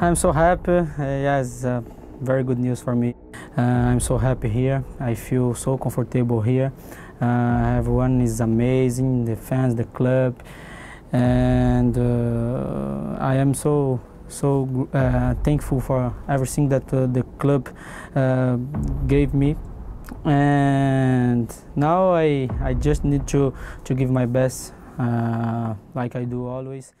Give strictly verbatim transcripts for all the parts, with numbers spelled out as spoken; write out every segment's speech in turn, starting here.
I'm so happy. Uh, yeah, it's uh, very good news for me. Uh, I'm so happy here. I feel so comfortable here. Uh, everyone is amazing, the fans, the club, and uh, I am so so uh, thankful for everything that uh, the club uh, gave me. And now I I just need to to give my best, uh, like I do always.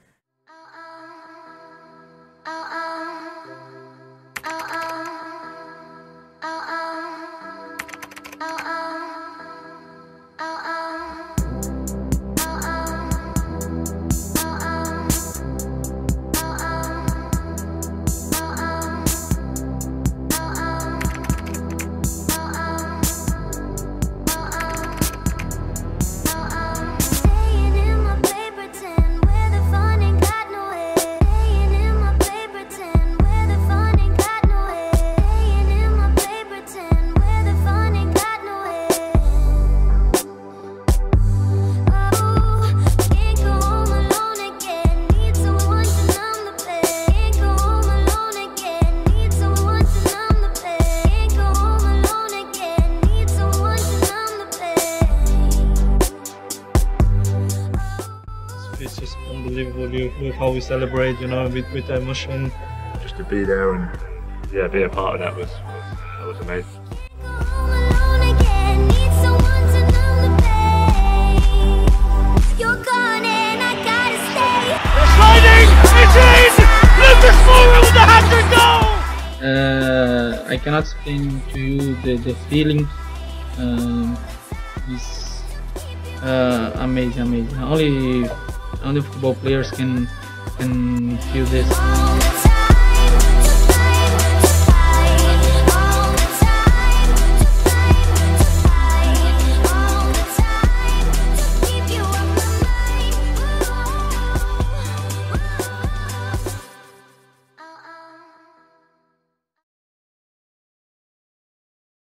It's just unbelievable view with how we celebrate, you know, with, with emotion. Just to be there and yeah, be a part of that was, was, that was amazing. It's sliding! It is! Lucas Moura with the hat-trick goal! Uh, I cannot explain to you the, the feeling. Um, it's uh, amazing, amazing. Only Only football players can can feel this.